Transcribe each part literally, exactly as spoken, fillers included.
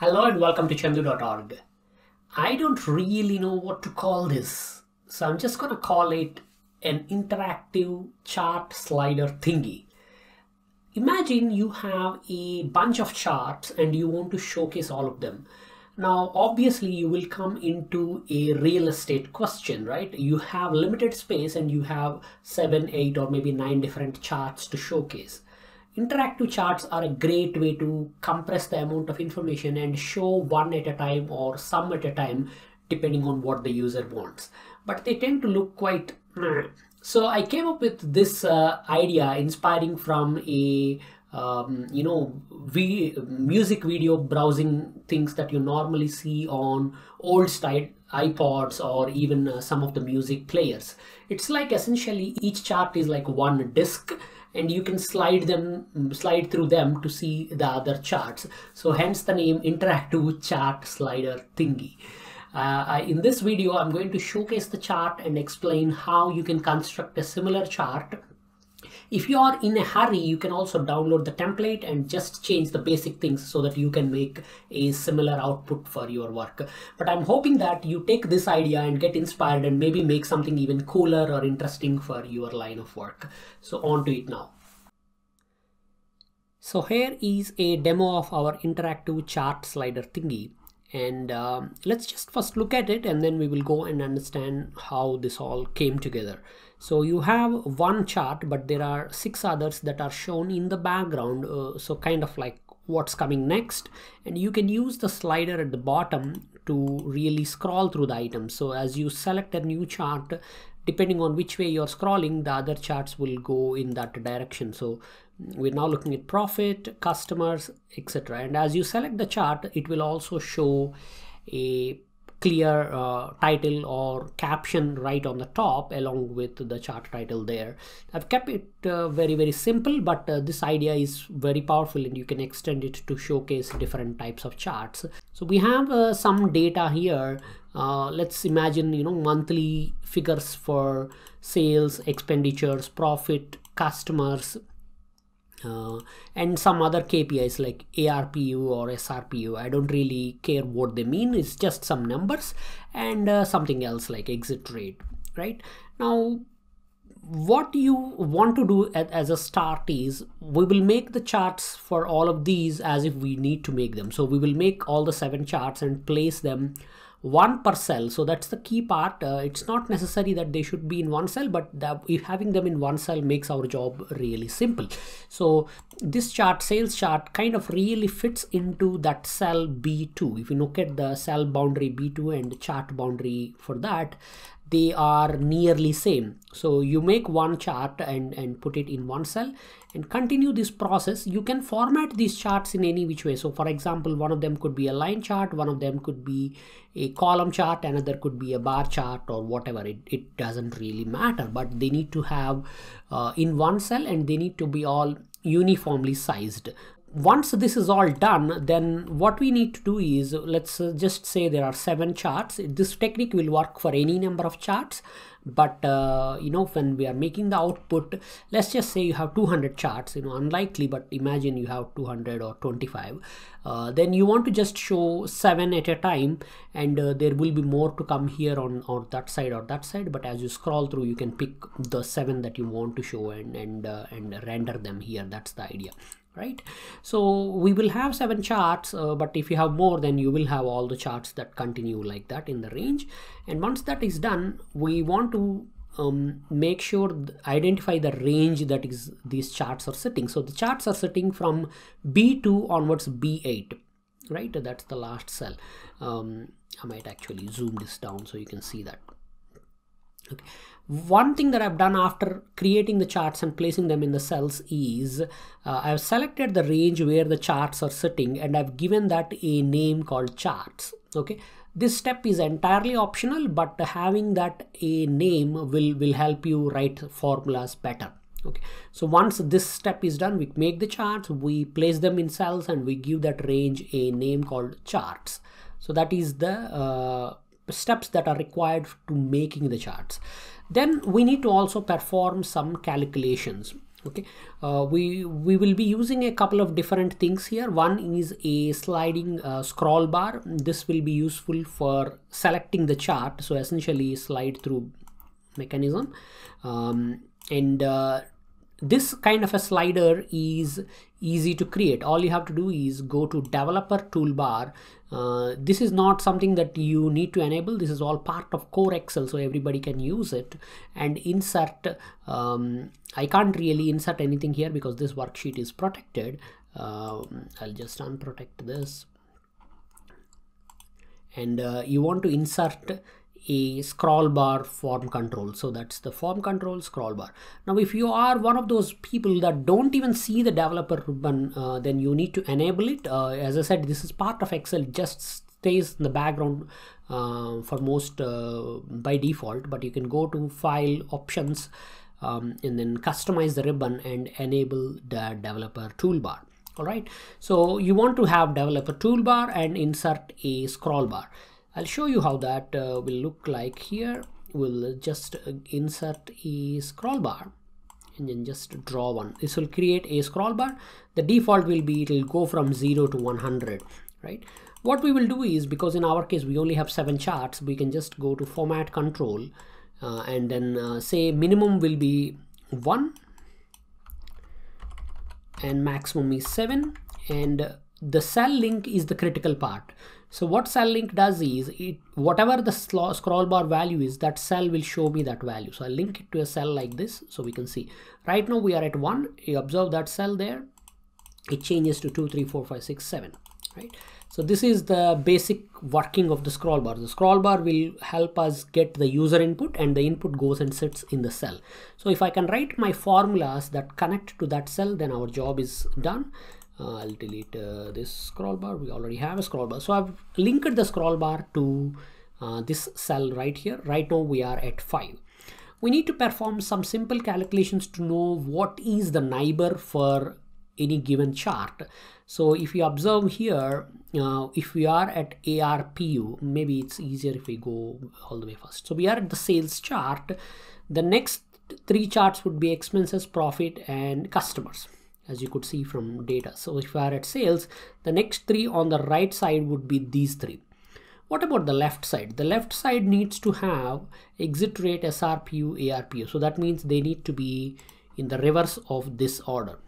Hello and welcome to Chandoo dot org. I don't really know what to call this, so I'm just going to call it an interactive chart slider thingy. Imagine you have a bunch of charts and you want to showcase all of them. Now, obviously, you will come into a real estate question, right? You have limited space and you have seven, eight, or maybe nine different charts to showcase. Interactive charts are a great way to compress the amount of information and show one at a time or some at a time, depending on what the user wants. But they tend to look quite... So I came up with this uh, idea inspiring from a um, you know vi music video browsing things that you normally see on old style iPods or even uh, some of the music players. It's like essentially each chart is like one disc, and you can slide them, slide through them to see the other charts. So hence the name interactive chart slider thingy. Uh, I, in this video, I'm going to showcase the chart and explain how you can construct a similar chart. If you are in a hurry, you can also download the template and just change the basic things so that you can make a similar output for your work. But I'm hoping that you take this idea and get inspired and maybe make something even cooler or interesting for your line of work. So on to it now. So here is a demo of our interactive chart slider thingy. And um, let's just first look at it, and then we will go and understand how this all came together. So you have one chart, but there are six others that are shown in the background, uh, so kind of like what's coming next. And you can use the slider at the bottom to really scroll through the items. So as you select a new chart, depending on which way you're scrolling, the other charts will go in that direction. So we're now looking at profit, customers, et cetera. And as you select the chart, it will also show a clear uh, title or caption right on the top along with the chart title there. I've kept it uh, very, very simple, but uh, this idea is very powerful and you can extend it to showcase different types of charts. So we have uh, some data here. Uh, let's imagine, you know, monthly figures for sales, expenditures, profit, customers, Uh, and some other K P Is like A R P U or S R P U. I don't really care what they mean. It's just some numbers and uh, something else like exit rate, right? Now, what you want to do at, as a start is we will make the charts for all of these as if we need to make them. So we will make all the seven charts and place them one per cell. So that's the key part. Uh, it's not necessary that they should be in one cell, but that if having them in one cell makes our job really simple. So this chart, sales chart, kind of really fits into that cell B two. If you look at the cell boundary B two and the chart boundary for that, they are nearly same. So you make one chart and, and put it in one cell and continue this process. You can format these charts in any which way. So for example, one of them could be a line chart, one of them could be a column chart, another could be a bar chart or whatever. It, it doesn't really matter, but they need to have uh, in one cell and they need to be all uniformly sized. Once this is all done, then what we need to do is, let's just say there are seven charts. This technique will work for any number of charts, but uh, you know, when we are making the output, let's just say you have two hundred charts, you know, unlikely, but imagine you have two hundred or twenty-five, uh, then you want to just show seven at a time, and uh, there will be more to come here on or that side or that side, but as you scroll through, you can pick the seven that you want to show and and, uh, and render them here. That's the idea, right? So we will have seven charts, uh, but if you have more, then you will have all the charts that continue like that in the range. And once that is done, we want to um, make sure identify the range that is these charts are sitting. So the charts are sitting from B two onwards B eight, right? That's the last cell. Um, I might actually zoom this down so you can see that. Okay. One thing that I've done after creating the charts and placing them in the cells is uh, I've selected the range where the charts are sitting and I've given that a name called charts. Okay. This step is entirely optional, but having that a name will, will help you write formulas better. Okay. So once this step is done, we make the charts, we place them in cells and we give that range a name called charts. So that is the uh, steps that are required to making the charts. Then we need to also perform some calculations, Okay, uh, we we will be using a couple of different things here. One is a sliding uh, scroll bar. This will be useful for selecting the chart, so essentially slide through mechanism, um, and uh, this kind of a slider is easy to create. All you have to do is go to developer toolbar. Uh, this is not something that you need to enable. This is all part of core Excel, so everybody can use it. And insert, um, I can't really insert anything here because this worksheet is protected. Um, I'll just unprotect this. And uh, you want to insert a scroll bar form control, so that's the form control scroll bar. Now if you are one of those people that don't even see the developer ribbon, uh, then you need to enable it. Uh, as I said, this is part of Excel, just stays in the background uh, for most uh, by default, but you can go to file options um, and then customize the ribbon and enable the developer toolbar. All right, so you want to have developer toolbar and insert a scroll bar. I'll show you how that uh, will look like here. We'll just insert a scroll bar and then just draw one. This will create a scroll bar. The default will be, it'll go from zero to one hundred, right? What we will do is, because in our case we only have seven charts, we can just go to format control uh, and then uh, say minimum will be one and maximum is seven, and the cell link is the critical part. So what cell link does is, it whatever the scroll bar value is, that cell will show me that value. So I'll link it to a cell like this, so we can see. Right now we are at one. You observe that cell there. It changes to two, three, four, five, six, seven. Right. So this is the basic working of the scroll bar. The scroll bar will help us get the user input, and the input goes and sits in the cell. So if I can write my formulas that connect to that cell, then our job is done. Uh, I'll delete uh, this scroll bar. We already have a scroll bar. So I've linked the scroll bar to uh, this cell right here. Right now we are at five. We need to perform some simple calculations to know what is the neighbor for any given chart. So if you observe here, uh, if we are at A R P U, maybe it's easier if we go all the way first. So we are at the sales chart. The next three charts would be expenses, profit, and customers, as you could see from data. So if we are at sales, the next three on the right side would be these three. What about the left side? The left side needs to have exit rate, S R P U, A R P U. So that means they need to be in the reverse of this order.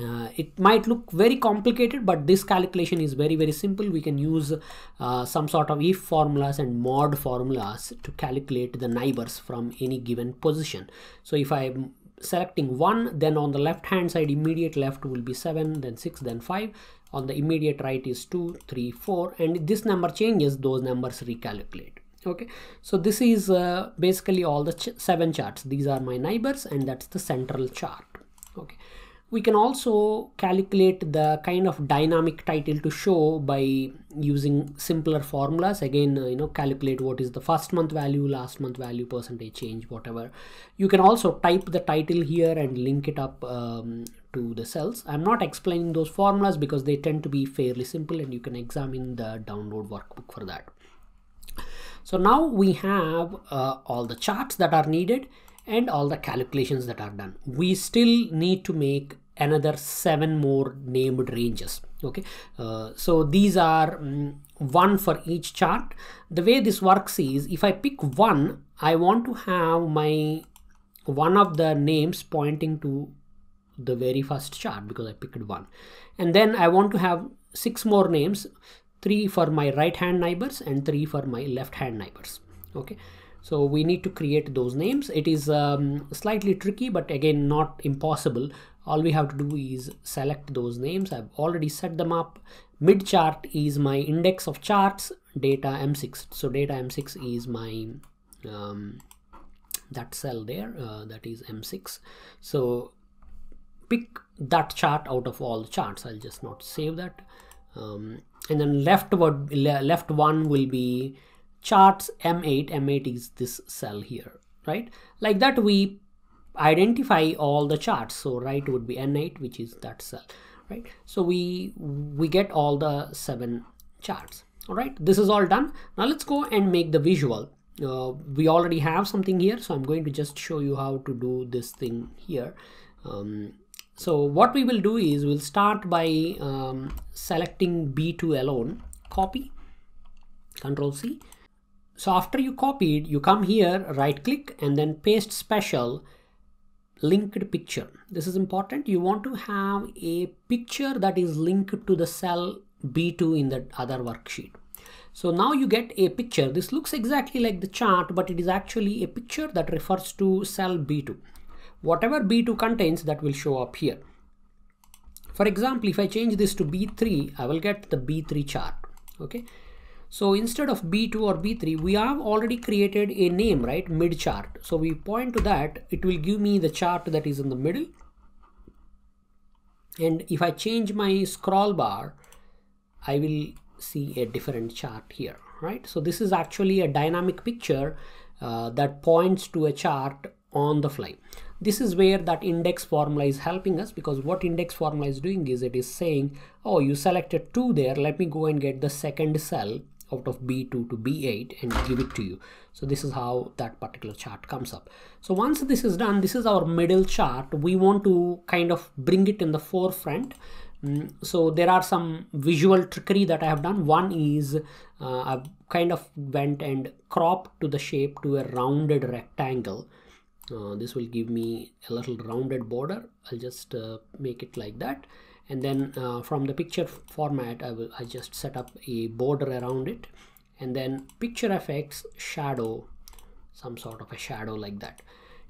Uh, it might look very complicated, but this calculation is very, very simple. We can use uh, some sort of if formulas and mod formulas to calculate the neighbors from any given position. So if I selecting one, then on the left hand side, immediate left will be seven, then six, then five. On the immediate right is two, three, four, and this number changes, those numbers recalculate. Okay, so this is uh, basically all the ch seven charts. These are my neighbors, and that's the central chart. Okay, we can also calculate the kind of dynamic title to show by using simpler formulas. Again, you know, calculate what is the first month value, last month value, percentage change, whatever. You can also type the title here and link it up um, to the cells. I'm not explaining those formulas because they tend to be fairly simple, and you can examine the download workbook for that. So now we have uh, all the charts that are needed and all the calculations that are done. We still need to make another seven more named ranges. Okay, uh, so these are um, one for each chart. The way this works is, if I pick one, I want to have my one of the names pointing to the very first chart because I picked one, and then I want to have six more names, three for my right hand neighbors and three for my left hand neighbors. Okay, so we need to create those names. It is um, slightly tricky, but again, not impossible. All we have to do is select those names. I've already set them up. Mid chart is my index of charts, data M six. So data M six is my, um, that cell there, uh, that is M six. So pick that chart out of all the charts. I'll just not save that. Um, and then leftward, left one will be charts M eight. M eight is this cell here, right? Like that we identify all the charts. So right would be N eight, which is that cell, right? So we we get all the seven charts. All right, this is all done. Now let's go and make the visual. Uh, we already have something here, so I'm going to just show you how to do this thing here. Um, so what we will do is we'll start by um, selecting B two alone, copy, Control C. So after you copied, you come here, right click, and then paste special linked picture. This is important. You want to have a picture that is linked to the cell B two in the other worksheet. So now you get a picture. This looks exactly like the chart, but it is actually a picture that refers to cell B two. Whatever B two contains, that will show up here. For example, if I change this to B three, I will get the B three chart. Okay. So instead of B two or B three, we have already created a name, right? Mid chart. So we point to that, it will give me the chart that is in the middle. And if I change my scroll bar, I will see a different chart here, right? So this is actually a dynamic picture uh, that points to a chart on the fly. This is where that index formula is helping us, because what index formula is doing is it is saying, oh, you selected two there. Let me go and get the second cell out of B two to B eight and give it to you. So this is how that particular chart comes up. So once this is done, this is our middle chart. We want to kind of bring it in the forefront. So there are some visual trickery that I have done. One is uh, I kind of went and cropped to the shape to a rounded rectangle. Uh, this will give me a little rounded border. I'll just uh, make it like that. And then uh, from the picture format, I will I just set up a border around it, and then picture effects, shadow, some sort of a shadow like that.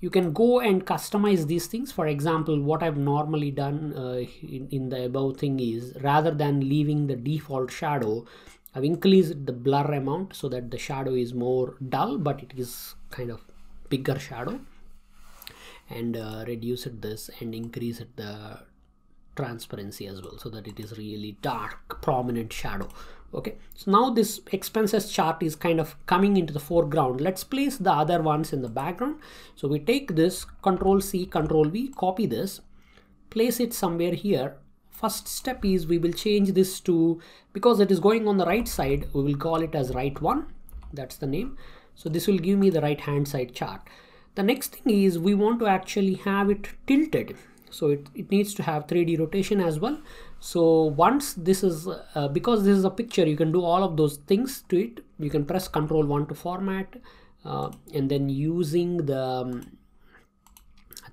You can go and customize these things. For example, what I've normally done uh, in, in the above thing is, rather than leaving the default shadow, I've increased the blur amount so that the shadow is more dull, but it is kind of bigger shadow, and uh, reduce it this and increase it the transparency as well so that it is really dark, prominent shadow. Okay, so now this expenses chart is kind of coming into the foreground. Let's place the other ones in the background. So we take this, Control C, Control V, copy this, place it somewhere here. First step is we will change this to, because it is going on the right side, we will call it as right one. That's the name. So this will give me the right hand side chart. The next thing is we want to actually have it tilted. So it, it needs to have three D rotation as well. So once this is, uh, because this is a picture, you can do all of those things to it. You can press Control one to format, uh, and then using the um,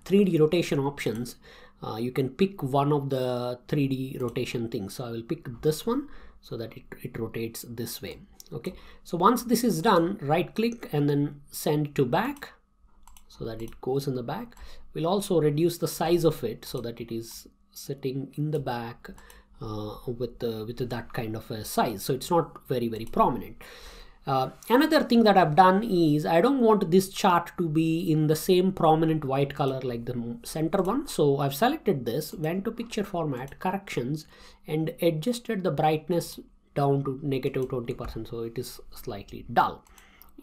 three D rotation options, uh, you can pick one of the three D rotation things. So I will pick this one so that it, it rotates this way. Okay, so once this is done, right click and then send to back so that it goes in the back. We'll also reduce the size of it so that it is sitting in the back uh, with, uh, with that kind of a size. So it's not very, very prominent. Uh, another thing that I've done is I don't want this chart to be in the same prominent white color like the center one. So I've selected this, went to picture format, corrections, and adjusted the brightness down to negative twenty percent. So it is slightly dull.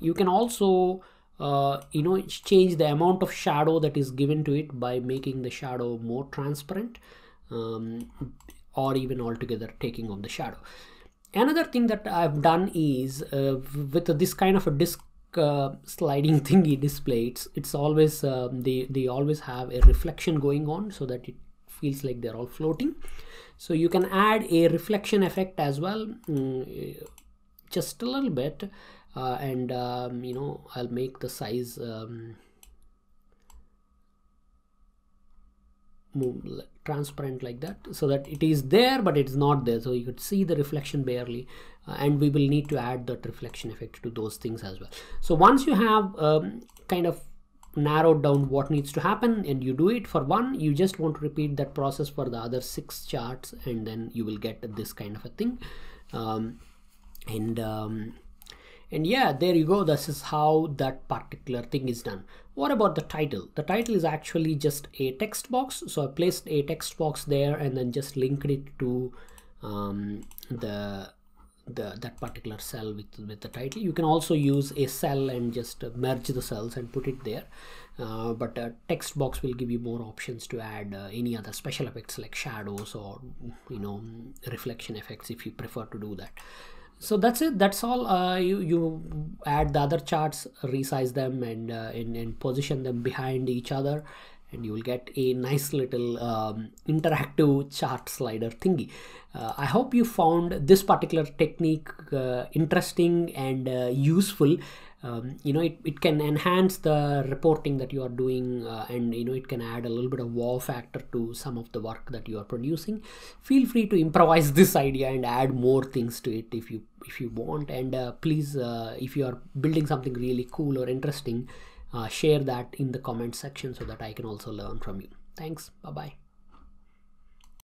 You can also Uh, you know, change the amount of shadow that is given to it by making the shadow more transparent, um, or even altogether taking off the shadow. Another thing that I've done is uh, with this kind of a disk uh, sliding thingy display, it's, it's always, uh, they, they always have a reflection going on so that it feels like they're all floating. So you can add a reflection effect as well, mm, just a little bit. Uh, and um, you know, I'll make the size um, move transparent like that so that it is there but it's not there, so you could see the reflection barely, uh, and we will need to add that reflection effect to those things as well. So once you have um, kind of narrowed down what needs to happen, and you do it for one, you just want to repeat that process for the other six charts, and then you will get this kind of a thing. um, and um, And yeah, there you go. This is how that particular thing is done. What about the title? The title is actually just a text box. So I placed a text box there and then just linked it to um, the, the that particular cell with, with the title. You can also use a cell and just merge the cells and put it there. Uh, but a text box will give you more options to add uh, any other special effects like shadows or, you know, reflection effects if you prefer to do that. So that's it. That's all. Uh, you, you add the other charts, resize them, and, uh, and, and position them behind each other. and you will get a nice little um, interactive chart slider thingy. Uh, I hope you found this particular technique uh, interesting and uh, useful. Um, you know, it, it can enhance the reporting that you are doing, uh, and you know, it can add a little bit of wow factor to some of the work that you are producing. Feel free to improvise this idea and add more things to it if you if you want. And uh, please, uh, if you are building something really cool or interesting, uh, share that in the comment section so that I can also learn from you. Thanks. Bye bye.